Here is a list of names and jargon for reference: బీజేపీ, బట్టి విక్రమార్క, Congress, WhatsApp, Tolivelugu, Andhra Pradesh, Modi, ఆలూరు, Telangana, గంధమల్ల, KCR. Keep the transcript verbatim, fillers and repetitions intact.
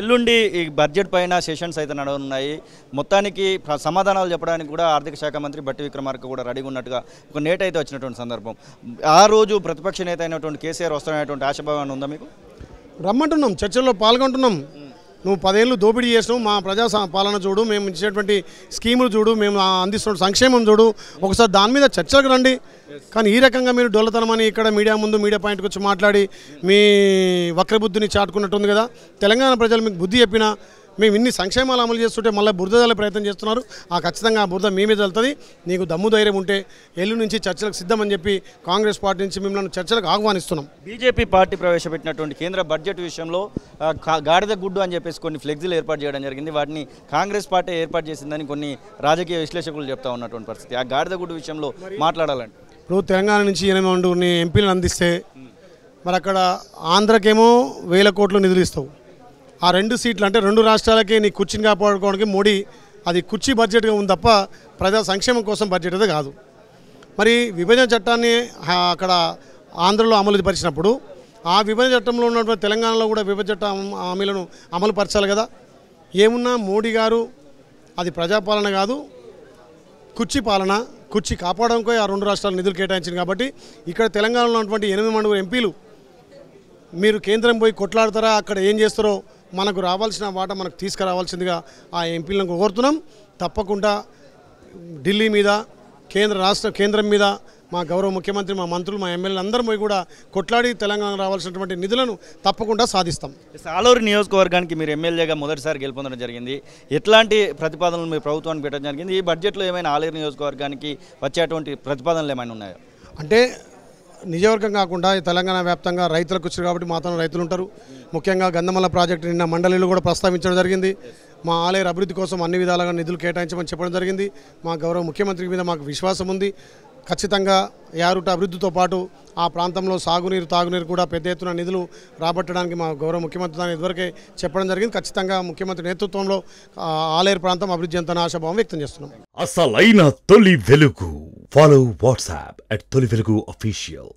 ఎల్లుండి ఈ బడ్జెట్ పైన సెషన్స్ అయితే నడవనున్నాయి. మొత్తానికి సమాధానాలు చెప్పడానికి కూడా ఆర్థిక శాఖ మంత్రి బట్టి విక్రమార్క కూడా రెడీగా ఉన్నట్టుగా ఒక నేట్ అయితే వచ్చినటువంటి సందర్భం. ఆ రోజు ప్రతిపక్ష నేత అయినటువంటి కేసీఆర్ వస్తున్నటువంటి ఆశాభావాన్ని ఉందా మీకు? రమ్మంటున్నాం, చర్చల్లో పాల్గొంటున్నాం. నువ్వు పదేళ్ళు దోపిడీ చేసినావు, మా ప్రజా పాలన చూడు, మేము ఇచ్చేటువంటి స్కీములు చూడు, మేము అందిస్తున్న సంక్షేమం చూడు, ఒకసారి దాని మీద చర్చలకు రండి. కానీ ఈ రకంగా మీరు డొల్లతనమని ఇక్కడ మీడియా ముందు మీడియా పాయింట్కి వచ్చి మాట్లాడి మీ వక్రబుద్ధిని చాటుకున్నట్టుంది కదా. తెలంగాణ ప్రజలు మీకు బుద్ధి చెప్పినా మేము ఇన్ని సంక్షేమాలు అమలు చేస్తుంటే మళ్ళీ బురద జల్లే ప్రయత్నం చేస్తున్నారు. ఆ ఖచ్చితంగా ఆ బురద మేమే జల్లుతుంది. నీకు దమ్ము ధైర్యం ఉంటే ఎల్లు నుంచి చర్చలకు సిద్ధమని చెప్పి కాంగ్రెస్ పార్టీ నుంచి మిమ్మల్ని చర్చలకు ఆహ్వానిస్తున్నాం. బీజేపీ పార్టీ ప్రవేశపెట్టినటువంటి కేంద్ర బడ్జెట్ విషయంలో గాడిద గుడ్డు అని చెప్పేసి కొన్ని ఫ్లెక్సీలు ఏర్పాటు చేయడం జరిగింది. వాటిని కాంగ్రెస్ పార్టీ ఏర్పాటు చేసిందని కొన్ని రాజకీయ విశ్లేషకులు చెప్తా ఉన్నటువంటి పరిస్థితి. ఆ గాడిద గుడ్డు విషయంలో మాట్లాడాలంటే ఇప్పుడు తెలంగాణ నుంచి ఎనిమిది వందల ఎంపీలను అందిస్తే మరి అక్కడ ఆంధ్రకేమో వేల కోట్లు నిధులు ఇస్తావు. ఆ రెండు సీట్లు అంటే రెండు రాష్ట్రాలకే నీ కుర్చీని కాపాడుకోవడానికి మోడీ అది కుర్చీ బడ్జెట్గా ఉంది తప్ప ప్రజా సంక్షేమం కోసం బడ్జెట్ అది కాదు. మరి విభజన చట్టాన్ని అక్కడ ఆంధ్రలో అమలు పరిచినప్పుడు ఆ విభజన చట్టంలో ఉన్నటువంటి తెలంగాణలో కూడా విభజన చట్ట హామీలను అమలు పరచాలి కదా. ఏమున్నా మోడీ గారు అది ప్రజాపాలన కాదు, కుర్చీ పాలన. కుర్చీ కాపాడడానికి ఆ రెండు రాష్ట్రాలు నిధులు కేటాయించింది కాబట్టి ఇక్కడ తెలంగాణలో ఉన్నటువంటి ఎనిమిది మంది ఎంపీలు మీరు కేంద్రం పోయి కొట్లాడతారా, అక్కడ ఏం చేస్తారో మనకు రావాల్సిన వాటా మనకు తీసుకురావాల్సిందిగా ఆ ఎంపీలను కోరుతున్నాం. తప్పకుండా ఢిల్లీ మీద కేంద్ర రాష్ట్ర కేంద్రం మీద మా గౌరవ ముఖ్యమంత్రి, మా మంత్రులు, మా ఎమ్మెల్యేలు అందరూ పోయి కూడా కొట్లాడి తెలంగాణ రావాల్సినటువంటి నిధులను తప్పకుండా సాధిస్తాం. ఆలూరు నియోజకవర్గానికి మీరు ఎమ్మెల్యేగా మొదటిసారి గెలుపొందడం జరిగింది. ఎట్లాంటి ప్రతిపాదనలు మీ ప్రభుత్వానికి పెట్టడం జరిగింది? ఈ బడ్జెట్లో ఏమైనా ఆలూరు నియోజకవర్గానికి వచ్చేటువంటి ప్రతిపాదనలు ఏమైనా ఉన్నాయా? అంటే నియోజకవర్గం కాకుండా తెలంగాణ వ్యాప్తంగా రైతులకు వచ్చారు కాబట్టి మాత్రం రైతులు ఉంటారు. ముఖ్యంగా గంధమల్ల ప్రాజెక్టు నిన్న మండలిలో కూడా ప్రస్తావించడం జరిగింది. మా ఆలయ అభివృద్ధి కోసం అన్ని విధాలుగా నిధులు కేటాయించమని చెప్పడం జరిగింది. మా గౌరవ ముఖ్యమంత్రి మీద మాకు విశ్వాసం ఉంది. ఖచ్చితంగా యారుట అభివృద్ధితో పాటు ఆ ప్రాంతంలో సాగునీరు తాగునీరు కూడా పెద్ద ఎత్తున నిధులు రాబట్టడానికి మా గౌరవ ముఖ్యమంత్రి దాన్ని ఇదివరకే చెప్పడం జరిగింది. ఖచ్చితంగా ముఖ్యమంత్రి నేతృత్వంలో ఆలయ ప్రాంతం అభివృద్ధి అంతన ఆశాభావం వ్యక్తం చేస్తున్నాం. అసలైన తొలి వెలుగు. Follow WhatsApp at Toli Velugu Official.